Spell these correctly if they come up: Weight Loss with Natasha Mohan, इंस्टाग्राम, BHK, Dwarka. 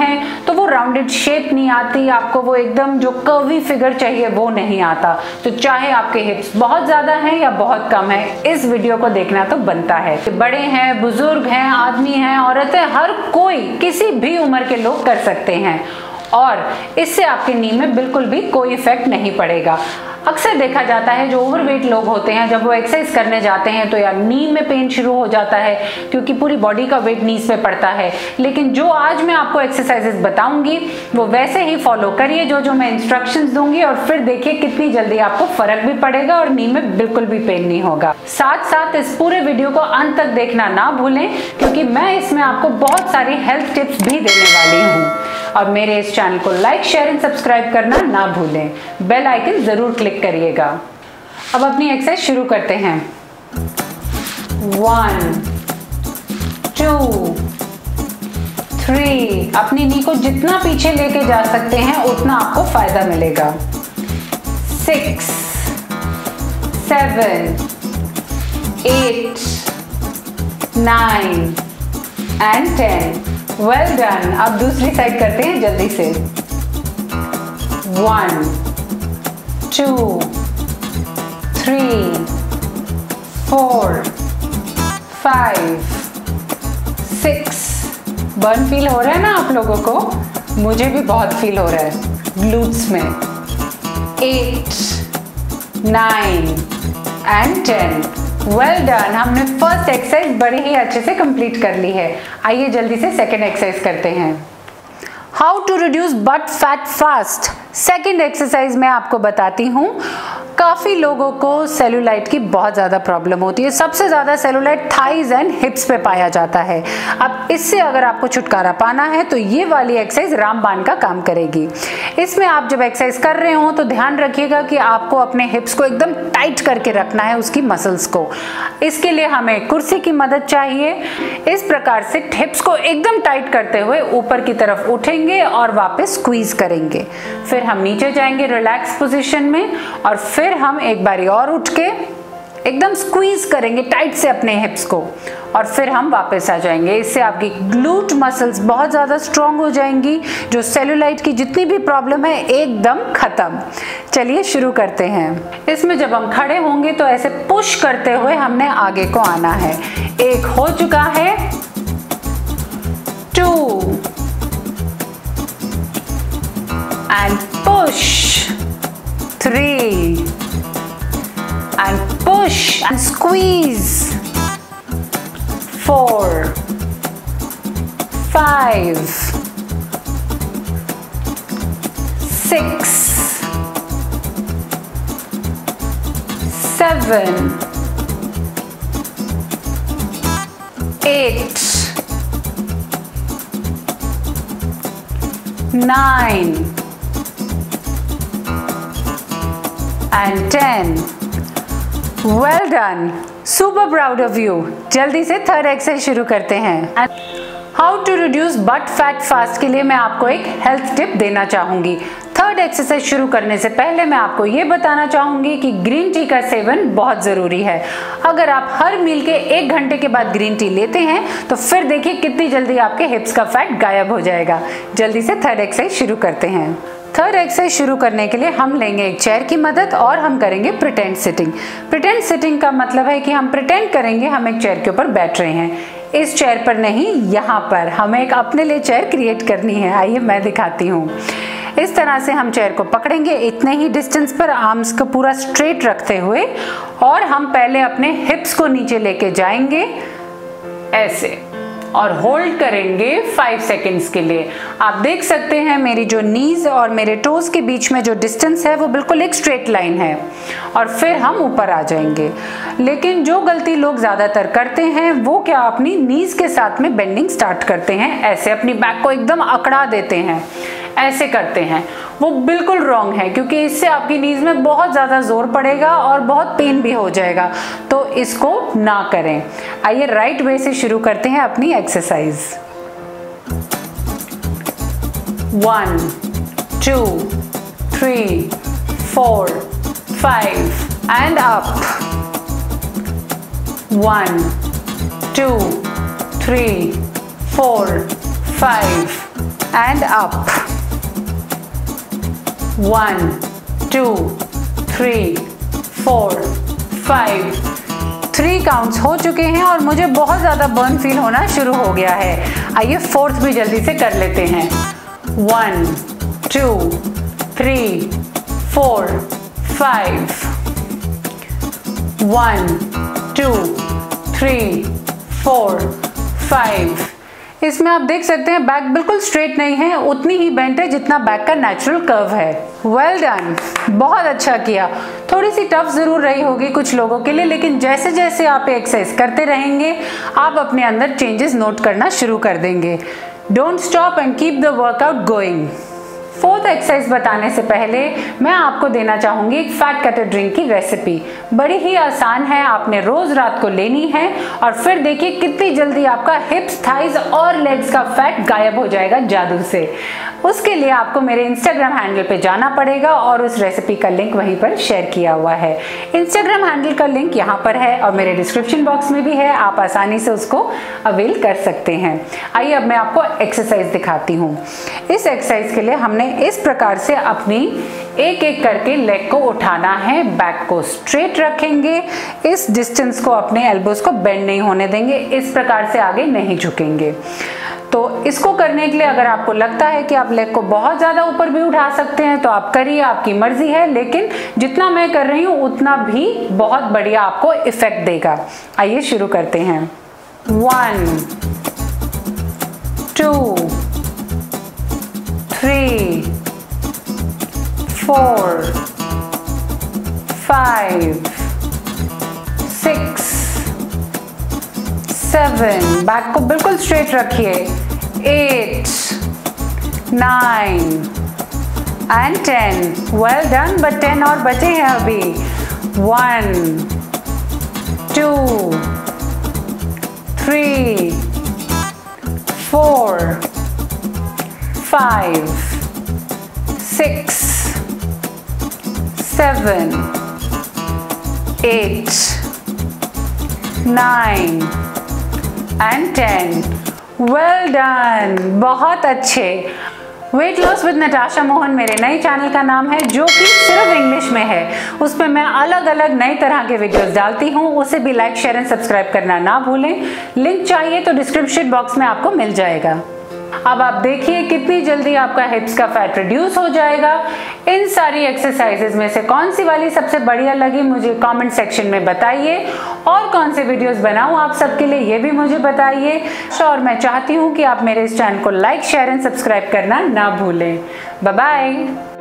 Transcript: है तो वो राउंडेड शेप नहीं आती, आपको वो एकदम जो कर्वी फिगर चाहिए वो नहीं आता। तो चाहे आपके हिप्स बहुत ज़्यादा हैं या बहुत कम है, इस वीडियो को देखना तो बनता है। बड़े हैं, बुजुर्ग हैं, आदमी हैं, औरतें, हर कोई किसी भी उम्र के लोग कर सकते हैं और इससे आपकी नी में बिल्कुल भी कोई इफेक्ट नहीं पड़ेगा। अक्सर देखा जाता है जो ओवरवेट लोग होते हैं जब वो एक्सरसाइज करने जाते हैं तो यार नी में पेन शुरू हो जाता है क्योंकि पूरी बॉडी का वेट नीज पे पड़ता है। लेकिन जो आज मैं आपको एक्सरसाइजेस बताऊंगी वो वैसे ही फॉलो करिए जो मैं इंस्ट्रक्शंस दूंगी और फिर देखिए कितनी जल्दी आपको फर्क भी पड़ेगा और नी में बिल्कुल भी पेन नहीं होगा। साथ साथ इस पूरे वीडियो को अंत तक देखना ना भूलें क्योंकि मैं इसमें आपको बहुत सारी हेल्थ टिप्स भी देने वाली हूँ। और मेरे इस चैनल को लाइक, शेयर एंड सब्सक्राइब करना ना भूलें, बेल आइकन जरूर क्लिक करिएगा। अब अपनी एक्सरसाइज शुरू करते हैं। 1, 2, 3 अपनी नी को जितना पीछे लेके जा सकते हैं उतना आपको फायदा मिलेगा। 6, 7, 8, 9 and 10 वेल डन। अब दूसरी साइड करते हैं जल्दी से। 1, 2, 3, 4, 5, 6 बर्न फील हो रहा है ना आप लोगों को? मुझे भी बहुत फील हो रहा है ग्लूट्स में। 8, 9 and 10 वेल डन। हमने फर्स्ट एक्सरसाइज बड़े ही अच्छे से कंप्लीट कर ली है। आइए जल्दी से सेकेंड एक्सरसाइज करते हैं। How to reduce butt fat fast second exercise मैं आपको बताती हूँ। काफ़ी लोगों को सेलुलाइट की बहुत ज़्यादा प्रॉब्लम होती है, सबसे ज़्यादा सेलुलाइट थाइज एंड हिप्स पे पाया जाता है। अब इससे अगर आपको छुटकारा पाना है तो ये वाली एक्सरसाइज रामबाण का काम करेगी। इसमें आप जब एक्सरसाइज कर रहे हो तो ध्यान रखिएगा कि आपको अपने हिप्स को एकदम टाइट करके रखना है, उसकी मसल्स को। इसके लिए हमें कुर्सी की मदद चाहिए। इस प्रकार से हिप्स को एकदम टाइट करते हुए ऊपर की तरफ उठेंगे और वापस स्क्वीज करेंगे। फिर हम नीचे जाएंगे रिलैक्स पोजीशन में और फिर हम एक बारी और उठ के एकदम स्क्वीज करेंगे टाइट से अपने हिप्स को और फिर हम वापस आ जाएंगे। इससे आपकी ग्लूट मसल्स बहुत ज़्यादा स्ट्रांग हो जाएंगी। जो सेलुलाइट की जितनी भी प्रॉब्लम है एकदम ख़त्म। चलिए शुरू करते हैं। इसमें जब हम खड़े होंगे तो ऐसे पुश करते हुए हमने आगे को आना है। 1 हो चुका है, 2 and push, 3 and push and squeeze, 4, 5, 6, 7, 8, 9 and 10 well done, super proud of you। जल्दी से थर्ड एक्सरसाइज शुरू करते हैं। How to reduce butt fat fast के लिए मैं आपको एक हेल्थ टिप देना चाहूंगी। थर्ड एक्सरसाइज शुरू करने से पहले मैं आपको ये बताना चाहूंगी कि ग्रीन टी का सेवन बहुत ज़रूरी है। अगर आप हर मील के 1 घंटे के बाद ग्रीन टी लेते हैं तो फिर देखिए कितनी जल्दी आपके हिप्स का फैट गायब हो जाएगा। जल्दी से थर्ड एक्सरसाइज शुरू करते हैं। थर्ड एक्सरसाइज शुरू करने के लिए हम लेंगे एक चेयर की मदद और हम करेंगे प्रिटेंड सिटिंग। प्रिटेंड सिटिंग का मतलब है कि हम प्रिटेंड करेंगे हम एक चेयर के ऊपर बैठ रहे हैं। इस चेयर पर नहीं, यहाँ पर हमें एक अपने लिए चेयर क्रिएट करनी है। आइए मैं दिखाती हूँ। इस तरह से हम चेयर को पकड़ेंगे इतने ही डिस्टेंस पर, आर्म्स को पूरा स्ट्रेट रखते हुए, और हम पहले अपने हिप्स को नीचे लेके जाएंगे ऐसे और होल्ड करेंगे 5 सेकेंड्स के लिए। आप देख सकते हैं मेरी जो नीज और मेरे टोज के बीच में जो डिस्टेंस है वो बिल्कुल एक स्ट्रेट लाइन है और फिर हम ऊपर आ जाएंगे। लेकिन जो गलती लोग ज़्यादातर करते हैं वो क्या, अपनी नीज के साथ में बेंडिंग स्टार्ट करते हैं, ऐसे अपनी बैक को एकदम अकड़ा देते हैं, ऐसे करते हैं। वो बिल्कुल रॉन्ग है क्योंकि इससे आपकी नीज में बहुत ज़्यादा जोर पड़ेगा और बहुत पेन भी हो जाएगा, तो इसको ना करें। आइए राइट वे से शुरू करते हैं अपनी exercise. 1, 2, 3, 4, 5 and up. 1, 2, 3, 4, 5 and up. 1 2 3 4 5 3 counts हो चुके हैं और मुझे बहुत ज़्यादा बर्न फील होना शुरू हो गया है। आइए फोर्थ भी जल्दी से कर लेते हैं। 1 2 3 4 5 1 2 3 4 5 इसमें आप देख सकते हैं बैक बिल्कुल स्ट्रेट नहीं है, उतनी ही बेंट है जितना बैक का नेचुरल कर्व है। वेल डन, बहुत अच्छा किया। थोड़ी सी टफ ज़रूर रही होगी कुछ लोगों के लिए, लेकिन जैसे जैसे आप एक्सरसाइज करते रहेंगे आप अपने अंदर चेंजेस नोट करना शुरू कर देंगे। Don't stop and keep the workout going. Fourth exercise बताने से पहले मैं आपको देना चाहूँगी एक फैट कटर ड्रिंक की रेसिपी। बड़ी ही आसान है, आपने रोज़ रात को लेनी है और फिर देखिए कितनी जल्दी आपका हिप्स, थाइज और लेग्स का फैट गायब हो जाएगा जादू से। उसके लिए आपको मेरे इंस्टाग्राम हैंडल पे जाना पड़ेगा और उस रेसिपी का लिंक वहीं पर शेयर किया हुआ है। इंस्टाग्राम हैंडल का लिंक यहाँ पर है और मेरे डिस्क्रिप्शन बॉक्स में भी है, आप आसानी से उसको अवेल कर सकते हैं। आइए अब मैं आपको एक्सरसाइज दिखाती हूँ। इस एक्सरसाइज के लिए हमने इस प्रकार से अपनी एक एक करके लेग को उठाना है। बैक को स्ट्रेट रखेंगे, इस डिस्टेंस को अपने एल्बोज को बेंड नहीं होने देंगे, इस प्रकार से आगे नहीं झुकेंगे। तो इसको करने के लिए अगर आपको लगता है कि आप लेग को बहुत ज़्यादा ऊपर भी उठा सकते हैं तो आप करिए, आपकी मर्जी है, लेकिन जितना मैं कर रही हूँ उतना भी बहुत बढ़िया आपको इफेक्ट देगा। आइए शुरू करते हैं। 1 2 3 4 5 6 7 बैक को बिल्कुल स्ट्रेट रखिए। 8 9 and 10। वेल डन, बट 10 और बचे हैं अभी। 1 2 3 4 5 6 7 8 and 10। वेल डन, बहुत अच्छे। Weight loss with Natasha Mohan मेरे नए चैनल का नाम है, जो कि सिर्फ इंग्लिश में है। उसमें मैं अलग अलग नए तरह के वीडियोस डालती हूँ, उसे भी लाइक, शेयर एंड सब्सक्राइब करना ना भूलें। लिंक चाहिए तो डिस्क्रिप्शन बॉक्स में आपको मिल जाएगा। अब आप देखिए कितनी जल्दी आपका हिप्स का फैट रिड्यूस हो जाएगा। इन सारी एक्सरसाइजेज में से कौन सी वाली सबसे बढ़िया लगी मुझे कमेंट सेक्शन में बताइए, और कौन से वीडियोस बनाऊं आप सबके लिए ये भी मुझे बताइए। और मैं चाहती हूँ कि आप मेरे इस चैनल को लाइक, शेयर एंड सब्सक्राइब करना ना भूलें। Bye bye.